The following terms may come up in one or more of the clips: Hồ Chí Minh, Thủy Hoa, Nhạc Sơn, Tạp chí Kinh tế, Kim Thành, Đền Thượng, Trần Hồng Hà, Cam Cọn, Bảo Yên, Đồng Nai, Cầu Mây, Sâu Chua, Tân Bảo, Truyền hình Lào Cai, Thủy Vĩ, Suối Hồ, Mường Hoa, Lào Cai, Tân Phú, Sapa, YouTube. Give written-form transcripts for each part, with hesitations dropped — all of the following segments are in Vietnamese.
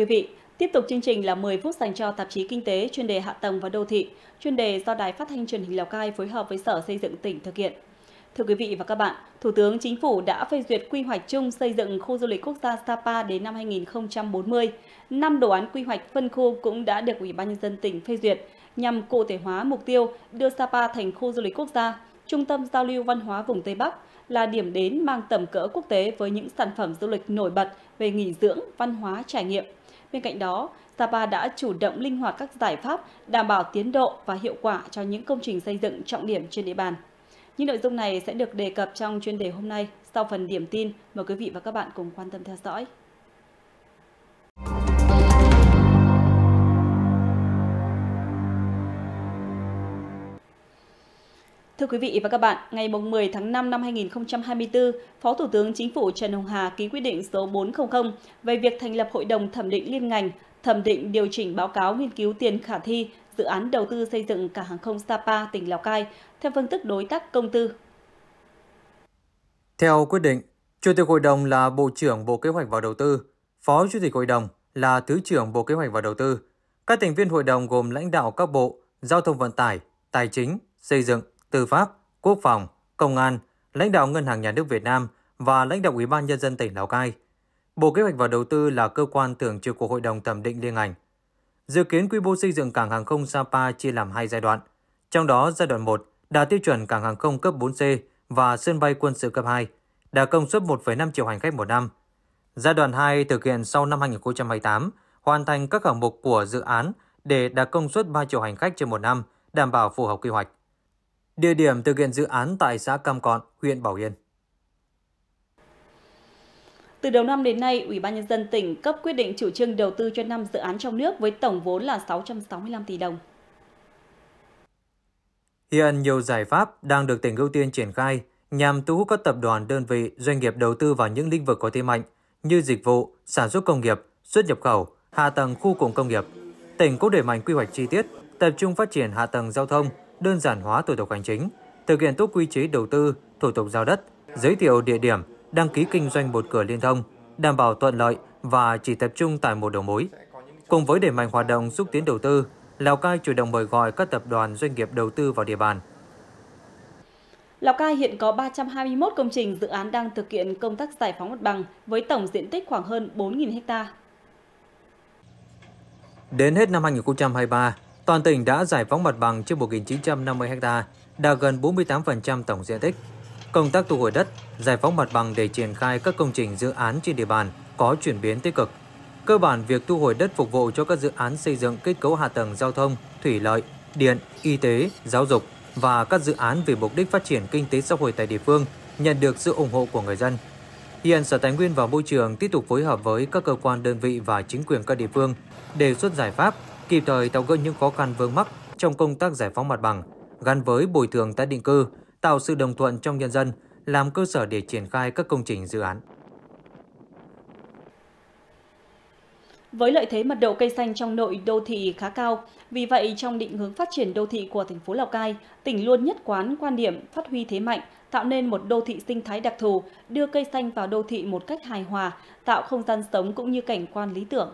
quý vị, tiếp tục chương trình là 10 phút dành cho tạp chí Kinh tế chuyên đề Hạ tầng và Đô thị, chuyên đề do Đài Phát thanh Truyền hình Lào Cai phối hợp với Sở Xây dựng tỉnh thực hiện. Thưa quý vị và các bạn, Thủ tướng Chính phủ đã phê duyệt quy hoạch chung xây dựng khu du lịch quốc gia Sapa đến năm 2040. 5 đồ án quy hoạch phân khu cũng đã được Ủy ban Nhân dân tỉnh phê duyệt nhằm cụ thể hóa mục tiêu đưa Sapa thành khu du lịch quốc gia, trung tâm giao lưu văn hóa vùng Tây Bắc, là điểm đến mang tầm cỡ quốc tế với những sản phẩm du lịch nổi bật về nghỉ dưỡng, văn hóa, trải nghiệm. Bên cạnh đó, Sapa đã chủ động linh hoạt các giải pháp đảm bảo tiến độ và hiệu quả cho những công trình xây dựng trọng điểm trên địa bàn. Những nội dung này sẽ được đề cập trong chuyên đề hôm nay. Sau phần điểm tin, mời quý vị và các bạn cùng quan tâm theo dõi. Thưa quý vị và các bạn, ngày 10 tháng 5 năm 2024, Phó Thủ tướng Chính phủ Trần Hồng Hà ký quyết định số 400 về việc thành lập Hội đồng Thẩm định Liên ngành, thẩm định điều chỉnh báo cáo nghiên cứu tiền khả thi dự án đầu tư xây dựng cảng hàng không Sapa, tỉnh Lào Cai, theo phương thức đối tác công tư. Theo quyết định, Chủ tịch Hội đồng là Bộ trưởng Bộ Kế hoạch và Đầu tư, Phó Chủ tịch Hội đồng là Thứ trưởng Bộ Kế hoạch và Đầu tư. Các thành viên Hội đồng gồm lãnh đạo các bộ Giao thông Vận tải, Tài chính, Xây dựng, Tư pháp, Quốc phòng, Công an, lãnh đạo Ngân hàng Nhà nước Việt Nam và lãnh đạo Ủy ban Nhân dân tỉnh Lào Cai. Bộ Kế hoạch và Đầu tư là cơ quan thường trực của Hội đồng Thẩm định Liên ngành. Dự kiến quy mô xây dựng cảng hàng không Sapa chia làm 2 giai đoạn, trong đó giai đoạn 1 đạt tiêu chuẩn cảng hàng không cấp 4C và sân bay quân sự cấp 2, đạt công suất 1,5 triệu hành khách một năm. Giai đoạn 2 thực hiện sau năm 2028, hoàn thành các hạng mục của dự án để đạt công suất 3 triệu hành khách trên một năm, đảm bảo phù hợp quy hoạch. Địa điểm thực hiện dự án tại xã Cam Cọn, huyện Bảo Yên. Từ đầu năm đến nay, Ủy ban Nhân dân tỉnh cấp quyết định chủ trương đầu tư cho 5 dự án trong nước với tổng vốn là 665 tỷ đồng. Hiện nhiều giải pháp đang được tỉnh ưu tiên triển khai nhằm thu hút các tập đoàn, đơn vị, doanh nghiệp đầu tư vào những lĩnh vực có thế mạnh như dịch vụ, sản xuất công nghiệp, xuất nhập khẩu, hạ tầng khu cụm công nghiệp. Tỉnh cũng đẩy mạnh quy hoạch chi tiết, tập trung phát triển hạ tầng giao thông, đơn giản hóa thủ tục hành chính, thực hiện tốt quy chế đầu tư, thủ tục giao đất, giới thiệu địa điểm, đăng ký kinh doanh một cửa liên thông, đảm bảo thuận lợi và chỉ tập trung tại một đầu mối. Cùng với đẩy mạnh hoạt động xúc tiến đầu tư, Lào Cai chủ động mời gọi các tập đoàn doanh nghiệp đầu tư vào địa bàn. Lào Cai hiện có 321 công trình dự án đang thực hiện công tác giải phóng mặt bằng với tổng diện tích khoảng hơn 4.000 ha. Đến hết năm 2023, toàn tỉnh đã giải phóng mặt bằng trên 1.950 ha, đạt gần 48% tổng diện tích. Công tác thu hồi đất, giải phóng mặt bằng để triển khai các công trình dự án trên địa bàn có chuyển biến tích cực. Cơ bản, việc thu hồi đất phục vụ cho các dự án xây dựng kết cấu hạ tầng giao thông, thủy lợi, điện, y tế, giáo dục và các dự án vì mục đích phát triển kinh tế xã hội tại địa phương nhận được sự ủng hộ của người dân. Hiện Sở Tài nguyên và Môi trường tiếp tục phối hợp với các cơ quan, đơn vị và chính quyền các địa phương đề xuất giải pháp, kịp thời tháo gỡ những khó khăn vướng mắc trong công tác giải phóng mặt bằng, gắn với bồi thường tái định cư, tạo sự đồng thuận trong nhân dân, làm cơ sở để triển khai các công trình dự án. Với lợi thế mật độ cây xanh trong nội đô thị khá cao, vì vậy trong định hướng phát triển đô thị của thành phố Lào Cai, tỉnh luôn nhất quán quan điểm phát huy thế mạnh, tạo nên một đô thị sinh thái đặc thù, đưa cây xanh vào đô thị một cách hài hòa, tạo không gian sống cũng như cảnh quan lý tưởng.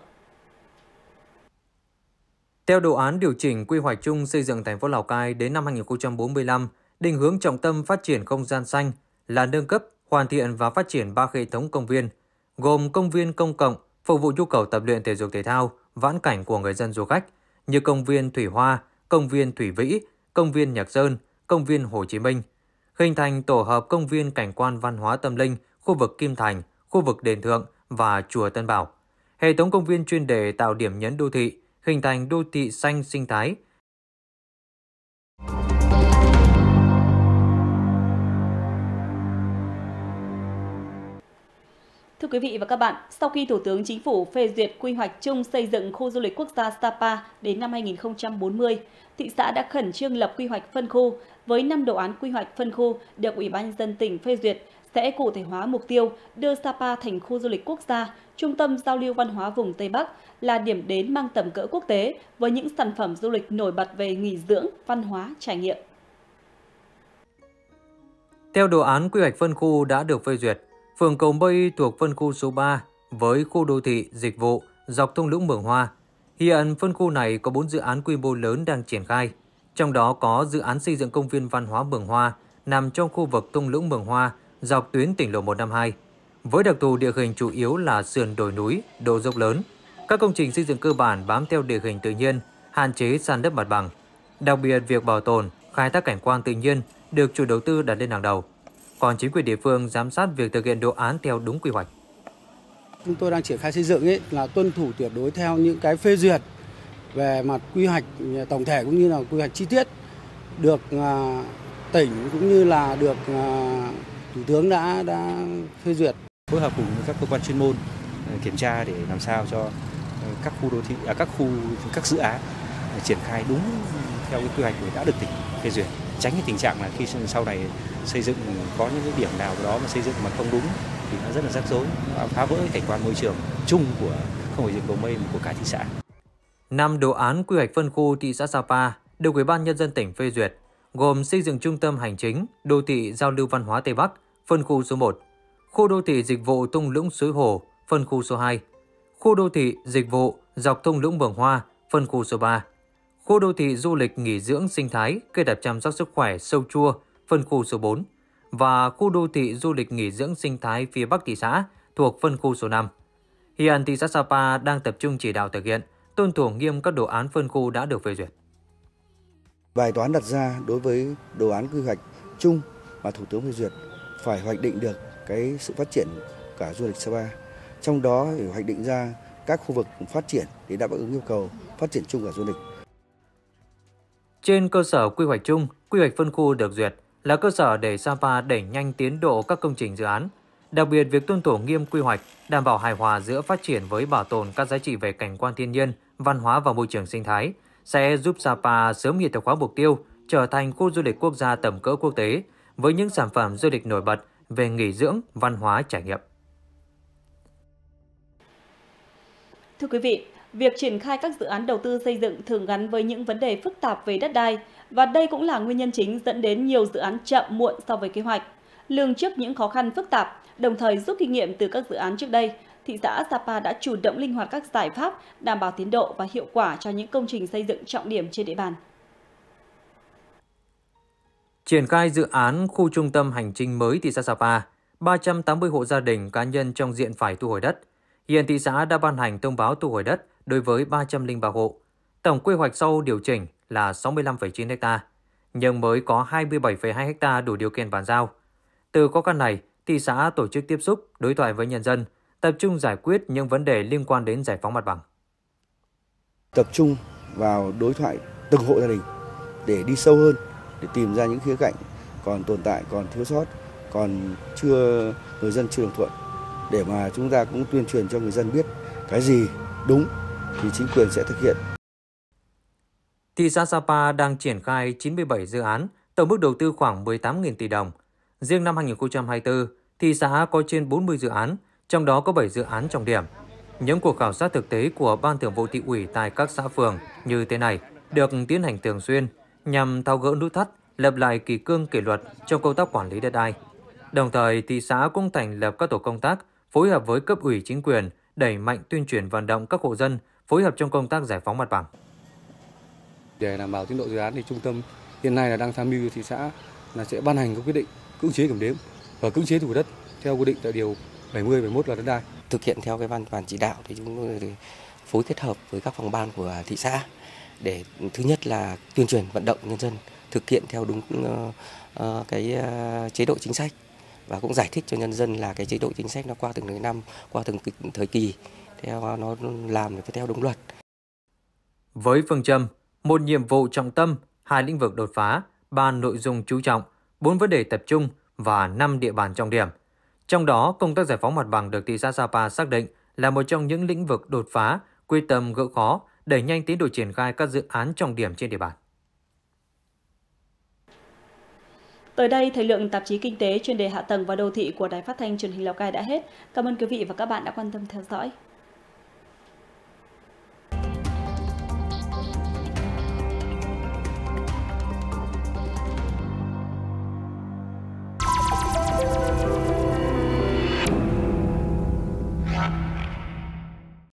Theo đồ án điều chỉnh quy hoạch chung xây dựng thành phố Lào Cai đến năm 2045, định hướng trọng tâm phát triển không gian xanh là nâng cấp, hoàn thiện và phát triển 3 hệ thống công viên, gồm công viên công cộng phục vụ nhu cầu tập luyện thể dục thể thao, vãn cảnh của người dân du khách như công viên Thủy Hoa, công viên Thủy Vĩ, công viên Nhạc Sơn, công viên Hồ Chí Minh, hình thành tổ hợp công viên cảnh quan văn hóa tâm linh khu vực Kim Thành, khu vực Đền Thượng và chùa Tân Bảo. Hệ thống công viên chuyên đề tạo điểm nhấn đô thị, hình thành đô thị xanh sinh thái. Thưa quý vị và các bạn, sau khi Thủ tướng Chính phủ phê duyệt quy hoạch chung xây dựng khu du lịch quốc gia Sapa đến năm 2040, thị xã đã khẩn trương lập quy hoạch phân khu với 5 đồ án quy hoạch phân khu được Ủy ban Nhân dân tỉnh phê duyệt sẽ cụ thể hóa mục tiêu đưa Sapa thành khu du lịch quốc gia, trung tâm giao lưu văn hóa vùng Tây Bắc, là điểm đến mang tầm cỡ quốc tế với những sản phẩm du lịch nổi bật về nghỉ dưỡng, văn hóa, trải nghiệm. Theo đồ án quy hoạch phân khu đã được phê duyệt, phường Cầu Mây thuộc phân khu số 3 với khu đô thị, dịch vụ, dọc thung lũng Mường Hoa. Hiện phân khu này có 4 dự án quy mô lớn đang triển khai, trong đó có dự án xây dựng công viên văn hóa Mường Hoa nằm trong khu vực thung lũng Mường Hoa dọc tuyến tỉnh lộ 152. Với đặc thù địa hình chủ yếu là sườn đồi núi, độ dốc lớn, các công trình xây dựng cơ bản bám theo địa hình tự nhiên, hạn chế san lấp mặt bằng. Đặc biệt, việc bảo tồn, khai thác cảnh quan tự nhiên được chủ đầu tư đặt lên hàng đầu. Còn chính quyền địa phương giám sát việc thực hiện đồ án theo đúng quy hoạch. Chúng tôi đang triển khai xây dựng là tuân thủ tuyệt đối theo những cái phê duyệt về mặt quy hoạch tổng thể cũng như là quy hoạch chi tiết được tỉnh cũng như là được Thủ tướng đã phê duyệt. Phối hợp cùng các cơ quan chuyên môn kiểm tra để làm sao cho các khu đô thị, các dự án triển khai đúng theo cái quy hoạch đã được tỉnh phê duyệt, tránh cái tình trạng là khi sau này xây dựng có những cái điểm nào đó mà xây dựng mà không đúng thì nó rất là rắc rối, nó phá vỡ cảnh quan môi trường chung của không phải riêng Cầu Mây mà của cả thị xã. 5 đồ án quy hoạch phân khu thị xã Sapa được Ủy ban Nhân dân tỉnh phê duyệt, gồm xây dựng trung tâm hành chính, đô thị giao lưu văn hóa Tây Bắc, phân khu số 1, khu đô thị dịch vụ thung lũng Suối Hồ, phân khu số 2, khu đô thị dịch vụ dọc thung lũng Mường Hoa, phân khu số 3, khu đô thị du lịch nghỉ dưỡng sinh thái kết hợp chăm sóc sức khỏe Sâu Chua, phân khu số 4 và khu đô thị du lịch nghỉ dưỡng sinh thái phía Bắc thị xã thuộc phân khu số 5. Hiện thị xã Sapa đang tập trung chỉ đạo thực hiện, tuân thủ nghiêm các đồ án phân khu đã được phê duyệt. Bài toán đặt ra đối với đồ án quy hoạch chung mà Thủ tướng phê duyệt phải hoạch định được cái sự phát triển cả du lịch Sapa. Trong đó phải hoạch định ra các khu vực phát triển để đáp ứng yêu cầu phát triển chung cả du lịch. Trên cơ sở quy hoạch chung, quy hoạch phân khu được duyệt là cơ sở để Sapa đẩy nhanh tiến độ các công trình dự án. Đặc biệt, việc tuân thủ nghiêm quy hoạch đảm bảo hài hòa giữa phát triển với bảo tồn các giá trị về cảnh quan thiên nhiên, văn hóa và môi trường sinh thái sẽ giúp Sapa sớm hiện thực hóa mục tiêu trở thành khu du lịch quốc gia tầm cỡ quốc tế với những sản phẩm du lịch nổi bật về nghỉ dưỡng, văn hóa, trải nghiệm. Thưa quý vị, việc triển khai các dự án đầu tư xây dựng thường gắn với những vấn đề phức tạp về đất đai và đây cũng là nguyên nhân chính dẫn đến nhiều dự án chậm muộn so với kế hoạch. Lường trước những khó khăn phức tạp, đồng thời rút kinh nghiệm từ các dự án trước đây, thị xã Sapa đã chủ động linh hoạt các giải pháp đảm bảo tiến độ và hiệu quả cho những công trình xây dựng trọng điểm trên địa bàn. Triển khai dự án khu trung tâm hành chính mới thị xã Sapa, 380 hộ gia đình cá nhân trong diện phải thu hồi đất. Hiện thị xã đã ban hành thông báo thu hồi đất đối với 303 hộ. Tổng quy hoạch sau điều chỉnh là 65,9 ha, nhưng mới có 27,2 ha đủ điều kiện bàn giao. Từ khó khăn này, thị xã tổ chức tiếp xúc, đối thoại với nhân dân, tập trung giải quyết những vấn đề liên quan đến giải phóng mặt bằng. Tập trung vào đối thoại từng hộ gia đình để đi sâu hơn, để tìm ra những khía cạnh còn tồn tại, còn thiếu sót, còn người dân chưa đồng thuận. Để mà chúng ta cũng tuyên truyền cho người dân biết cái gì đúng thì chính quyền sẽ thực hiện. Thị xã Sapa đang triển khai 97 dự án, tổng mức đầu tư khoảng 18.000 tỷ đồng. Riêng năm 2024, thị xã có trên 40 dự án, trong đó có 7 dự án trọng điểm. Những cuộc khảo sát thực tế của Ban Thường vụ Thị ủy tại các xã phường như thế này được tiến hành thường xuyên nhằm tháo gỡ nút thắt, lập lại kỷ cương kỷ luật trong công tác quản lý đất đai. Đồng thời, thị xã cũng thành lập các tổ công tác phối hợp với cấp ủy chính quyền đẩy mạnh tuyên truyền vận động các hộ dân phối hợp trong công tác giải phóng mặt bằng. Để đảm bảo tiến độ dự án thì trung tâm hiện nay là đang tham mưu thị xã là sẽ ban hành các quyết định cưỡng chế kiểm đếm và cưỡng chế thu hồi đất theo quy định tại điều 70, 71 Luật đất đai. Thực hiện theo cái văn bản chỉ đạo thì chúng tôi phối kết hợp với các phòng ban của thị xã để thứ nhất là tuyên truyền vận động nhân dân thực hiện theo đúng cái chế độ chính sách và cũng giải thích cho nhân dân là cái chế độ chính sách nó qua từng năm, qua từng thời kỳ, theo nó làm phải theo đúng luật. Với phương châm một nhiệm vụ trọng tâm, 2 lĩnh vực đột phá, 3 nội dung chú trọng, 4 vấn đề tập trung và 5 địa bàn trọng điểm. Trong đó, công tác giải phóng mặt bằng được thị xã Sapa xác định là một trong những lĩnh vực đột phá, quyết tâm gỡ khó, đẩy nhanh tiến độ triển khai các dự án trọng điểm trên địa bàn. Tới đây, thời lượng tạp chí Kinh tế chuyên đề hạ tầng và đô thị của Đài Phát thanh Truyền hình Lào Cai đã hết. Cảm ơn quý vị và các bạn đã quan tâm theo dõi.